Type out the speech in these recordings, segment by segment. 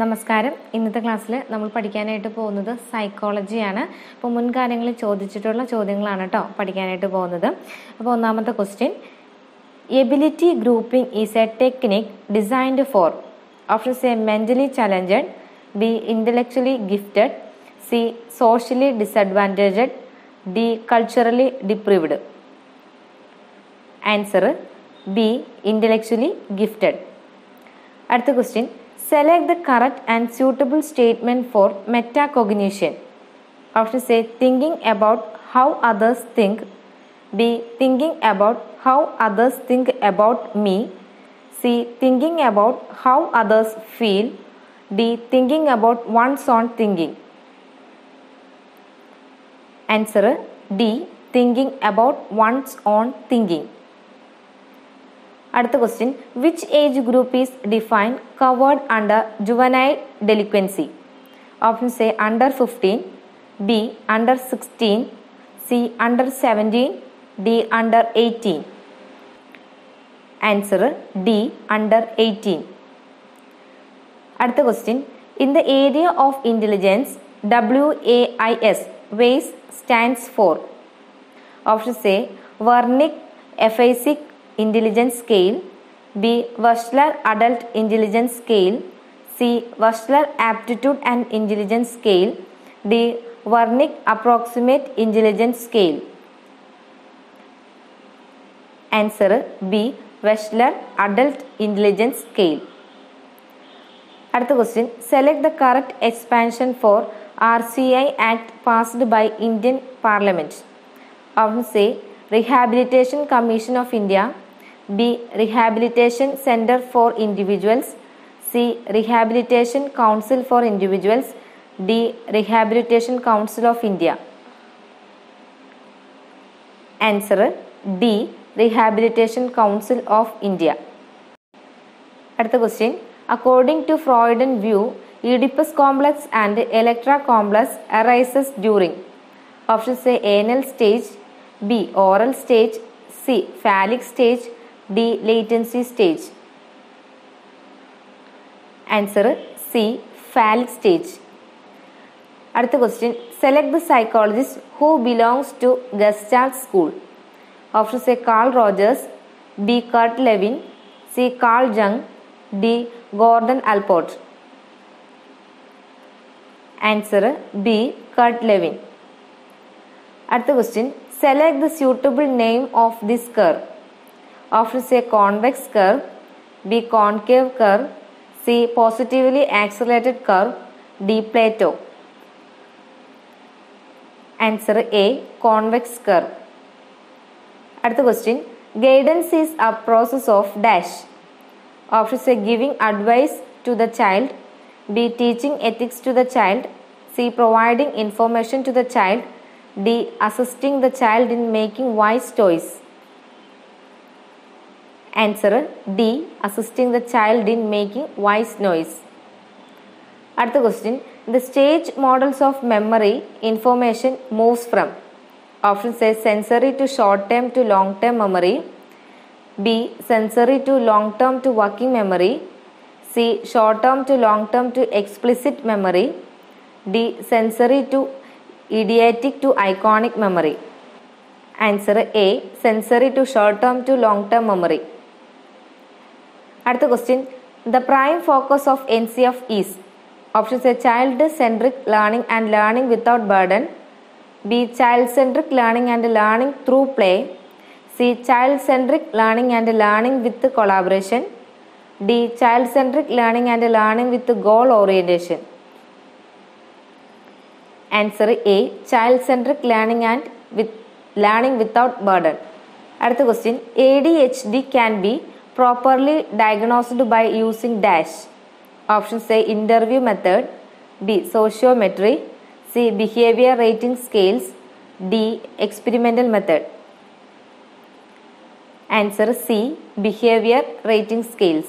നമസ്കാരം. ഇന്നത്തെ ക്ലാസ്സിൽ നമ്മൾ പഠിക്കാനായിട്ട് പോകുന്നത് സൈക്കോളജിയാണ്. അപ്പോൾ മുൻകാലങ്ങളിൽ ചോദിച്ചിട്ടുള്ള ചോദ്യങ്ങളാണ് കേട്ടോ പഠിക്കാനായിട്ട് പോകുന്നത്. അപ്പോൾ ഒന്നാമത്തെ question, ability grouping is a technique designed for option A mentally challenged, B intellectually gifted, C socially disadvantaged, D culturally deprived. Answer B intellectually gifted. അടുത്ത question, select the correct and suitable statement for metacognition. Option A, thinking about how others think, B, thinking about how others think about me, C, thinking about how others feel, D, thinking about one's own thinking. Answer D, thinking about one's own thinking. അടുത്ത question, which age group is defined covered under juvenile delinquency? Options A under 15, B under 16, C under 17, D under 18. Answer D under 18. അടുത്ത question, in the area of intelligence WAIS വേസ് stands for? Options A Wernicke aphasic Intelligence Scale, B, Wechsler Adult Intelligence Scale, C, Wechsler Aptitude and Intelligence Scale, D, Wernicke Approximate Intelligence Scale. Answer B, Wechsler Adult Intelligence Scale. അടുത്ത question, select the correct expansion for RCI Act passed by Indian Parliament. Option A, Rehabilitation Commission of India, B, Rehabilitation Center for Individuals, C, Rehabilitation Council for Individuals, D, Rehabilitation Council of India. Answer D, Rehabilitation Council of India. അടുത്ത question, according to Freudian view, Oedipus complex and Electra complex arises during options A, anal stage, B, oral stage, C, phallic stage, D, latency stage. Answer C, phallic stage. അടുത്ത question, select the psychologist who belongs to Gestalt school. Options A, Carl Rogers, B, Kurt Levin, C, Carl Jung, D, Gordon Alport. Answer B, Kurt Levin. അടുത്ത question, select the suitable name of this curve. Option A, convex curve, B, concave curve, C, positively accelerated curve, D, plateau. Answer A, convex curve. അടുത്ത question, guidance is a process of dash. Option A, giving advice to the child, B, teaching ethics to the child, C, providing information to the child, D, assisting the child in making wise choice. Answer D, assisting the child in making wise choice. അടുത്ത question, the stage models of memory information moves from option A, sensory to short term to long term memory, B, sensory to long term to working memory, C, short term to long term to explicit memory, D, sensory to eidetic to iconic memory. Answer A, sensory to short term to long term memory. അടുത്ത question, the prime focus of NCF is options A, child centric learning and learning without burden, B, child centric learning and learning through play, C, child centric learning and learning with collaboration, D, child centric learning and learning with goal orientation. Answer A, child centric learning and with learning without burden. അടുത്ത question, ADHD can be properly diagnosed by using dash. Options A, interview method, B, sociometry, C, behavior rating scales, D, experimental method. Answer C, behavior rating scales.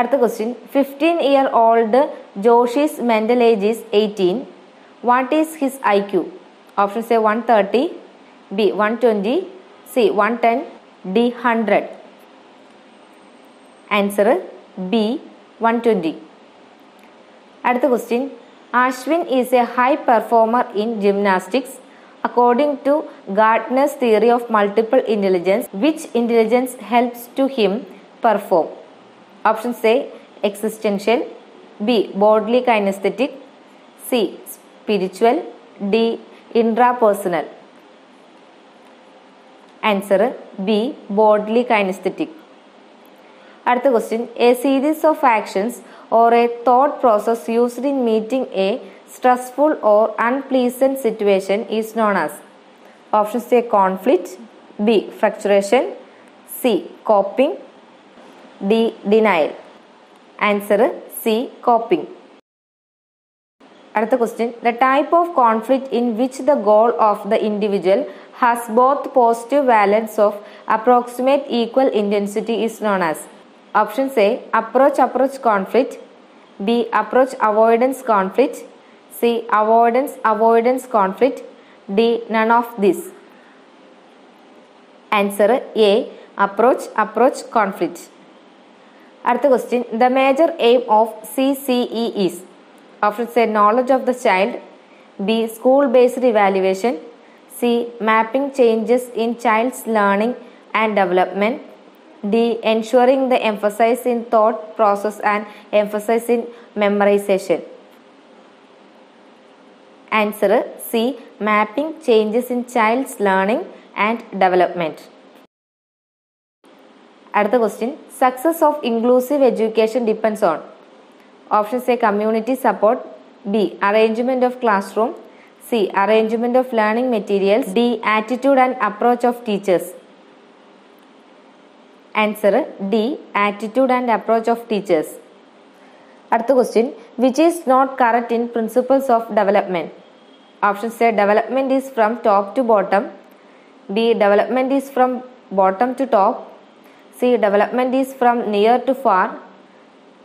അടുത്ത question, 15-year-old Joshi's mental age is 18. What is his IQ? Options A, 130, B, 120, C, 110, D, 100. Answer B, 120. അടുത്ത question, Ashwin is a high performer in gymnastics. According to Gardner's theory of multiple intelligence, which intelligence helps to him perform? Options A, existential, B, bodily kinesthetic, C, spiritual, D, intrapersonal. Answer B, bodily kinesthetic. അടുത്ത question, a series of actions or a thought process used in meeting a stressful or unpleasant situation is known as. Options A, conflict, B, fracturation, C, coping, D, denial. Answer C, coping. അടുത്ത question, the type of conflict in which the goal of the individual has both positive valence of approximate equal intensity is known as. Options A, approach conflict, B, approach avoidance conflict, C, avoidance conflict, D, none of this. Answer A, approach conflict. അടുത്ത question, the major aim of CCE is. Options A, knowledge of the child, B, school based evaluation, C, mapping changes in child's learning and development, D, ensuring the emphasis in thought process and emphasis in memorization. Answer C, mapping changes in child's learning and development. അടുത്ത question, success of inclusive education depends on. Options A, community support, B, arrangement of classroom, C, arrangement of learning materials, D, attitude and approach of teachers. Answer D, attitude and approach of teachers. അടുത്ത question, which is not correct in principles of development. Options A, development is from top to bottom, B, development is from bottom to top, C, development is from near to far,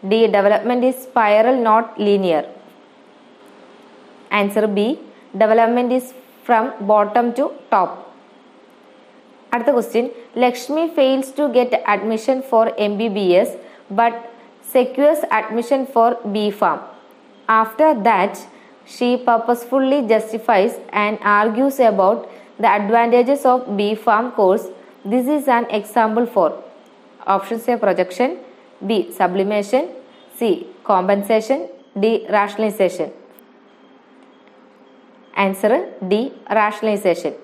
D, development is spiral not linear. Answer B, development is from bottom to top. അടുത്ത question, Lakshmi fails to get admission for MBBS but secures admission for B-Farm. After that, she purposefully justifies and argues about the advantages of B-Farm course. This is an example for. Options A, projection, B, sublimation, C, compensation, D, rationalization. Answer D, rationalization.